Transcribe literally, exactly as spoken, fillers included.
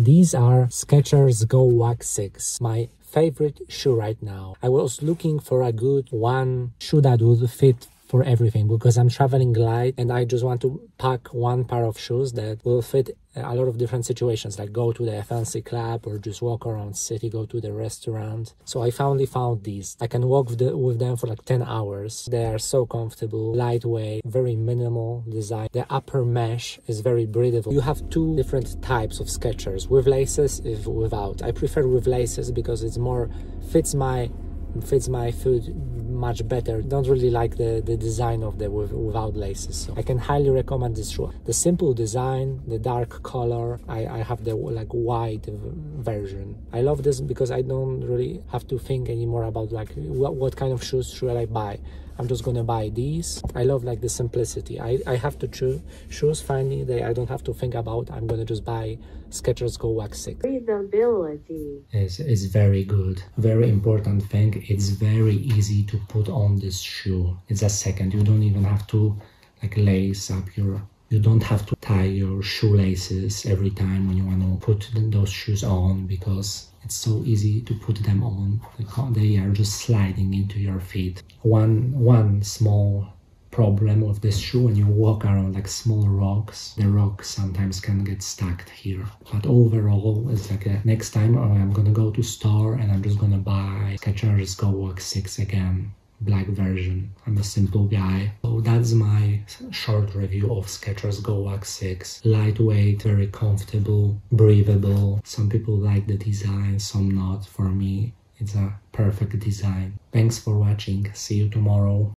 These are Skechers Go Walk six, my favorite shoe right now. I was looking for a good one shoe that would fit for everything, because I'm traveling light and I just want to pack one pair of shoes that will fit a lot of different situations, like go to the fancy club or just walk around city, go to the restaurant. So I finally found these. I can walk with, the, with them for like ten hours. They are so comfortable, lightweight, very minimal design. The upper mesh is very breathable. You have two different types of Skechers, with laces, if without. I prefer with laces because it's more fits my fits my foot much better. Don't really like the the design of the with, without laces, so I can highly recommend this shoe. The simple design, the dark color, I, I have the like white version. I love this because I don't really have to think anymore about like what, what kind of shoes should I buy. I'm just gonna buy these. I love like the simplicity. I, I have to choose shoes finally that I don't have to think about. I'm gonna just buy Skechers Go Walk six. Breathability is, is very good. Very important thing. It's very easy to put on this shoe. It's a second. You don't even have to like lace up your, you don't have to tie your shoelaces every time when you wanna put those shoes on, because it's so easy to put them on. They are just sliding into your feet. One, one small problem of this shoe, when you walk around like small rocks, the rocks sometimes can get stuck here. But overall, it's like a, next time I'm gonna go to store and I'm just gonna buy Skechers Go Walk six again, black version. I'm a simple guy. So that's my short review of Skechers Go Walk six. Lightweight, very comfortable, breathable. Some people like the design, some not. For me, it's a perfect design. Thanks for watching. See you tomorrow.